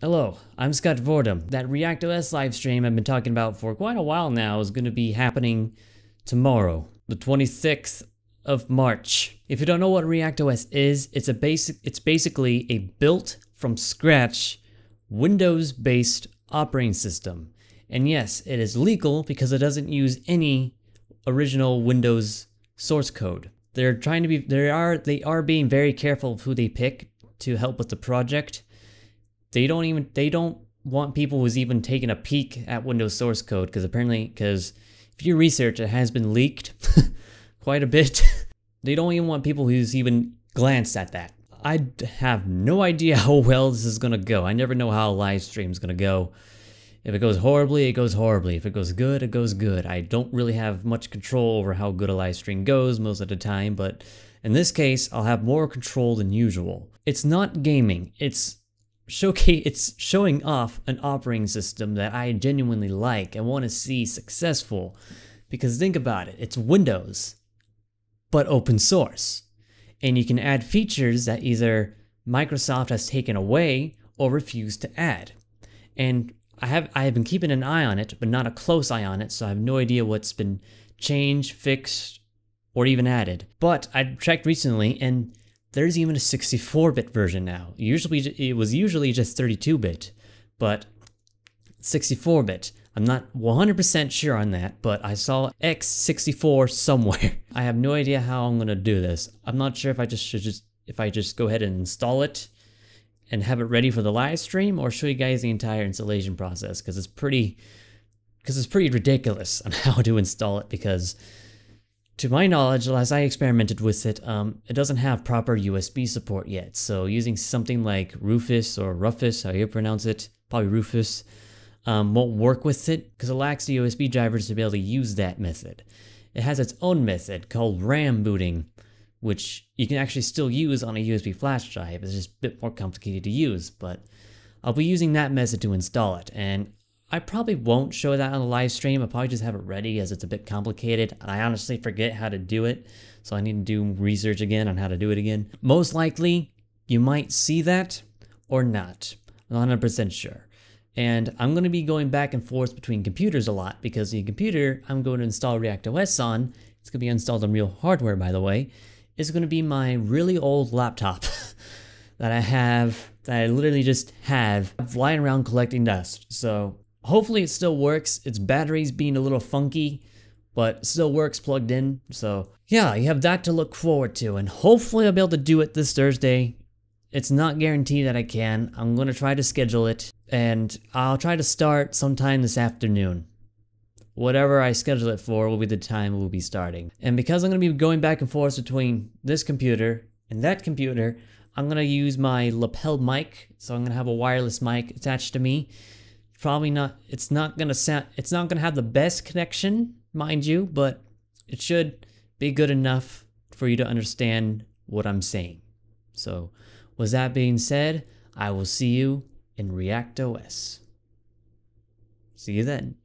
Hello, I'm Scott Vordem. That ReactOS live stream I've been talking about for quite a while now is going to be happening tomorrow, the 26th of March. If you don't know what ReactOS is, it's basically a built from scratch Windows-based operating system. And yes, it is legal because it doesn't use any original Windows source code. They are being very careful of who they pick to help with the project. They don't want people who's even taking a peek at Windows source code because if you research, it has been leaked quite a bit. They don't even want people who's even glanced at that. I have no idea how well this is gonna go. I never know how a live stream's gonna go. If it goes horribly, it goes horribly. If it goes good, it goes good. I don't really have much control over how good a live stream goes most of the time, but in this case, I'll have more control than usual. It's not gaming. It's showing off an operating system that I genuinely like and want to see successful, because think about it, it's Windows, but open source, and you can add features that either Microsoft has taken away or refused to add. And I have been keeping an eye on it, but not a close eye on it, so I have no idea what's been changed, fixed, or even added. But I checked recently, and there's even a 64-bit version now. Usually, it was usually just 32-bit, but 64-bit. I'm not 100% sure on that, but I saw x64 somewhere. I have no idea how I'm gonna do this. I'm not sure if I just go ahead and install it and have it ready for the live stream, or show you guys the entire installation process, because it's pretty ridiculous on how to install it, because to my knowledge, as I experimented with it, it doesn't have proper USB support yet. So using something like Rufus or Rufus, how you pronounce it, probably Rufus, won't work with it because it lacks the USB drivers to be able to use that method. It has its own method called RAM booting, which you can actually still use on a USB flash drive. It's just a bit more complicated to use, but I'll be using that method to install it. And I probably won't show that on a live stream. I'll probably just have it ready, as it's a bit complicated, and I honestly forget how to do it, so I need to do research again on how to do it again. Most likely, you might see that or not. I'm not 100% sure. And I'm going to be going back and forth between computers a lot, because the computer I'm going to install ReactOS on, it's going to be installed on real hardware, by the way, is going to be my really old laptop that I literally just have lying around collecting dust. So hopefully it still works. Its battery's being a little funky, but still works plugged in. So yeah, you have that to look forward to, and hopefully I'll be able to do it this Thursday. It's not guaranteed that I can. I'm gonna try to schedule it, and I'll try to start sometime this afternoon. Whatever I schedule it for will be the time it will be starting. And because I'm gonna be going back and forth between this computer and that computer, I'm gonna use my lapel mic. So I'm gonna have a wireless mic attached to me. Probably not, it's not gonna have the best connection, mind you, but it should be good enough for you to understand what I'm saying. So with that being said, I will see you in ReactOS. See you then.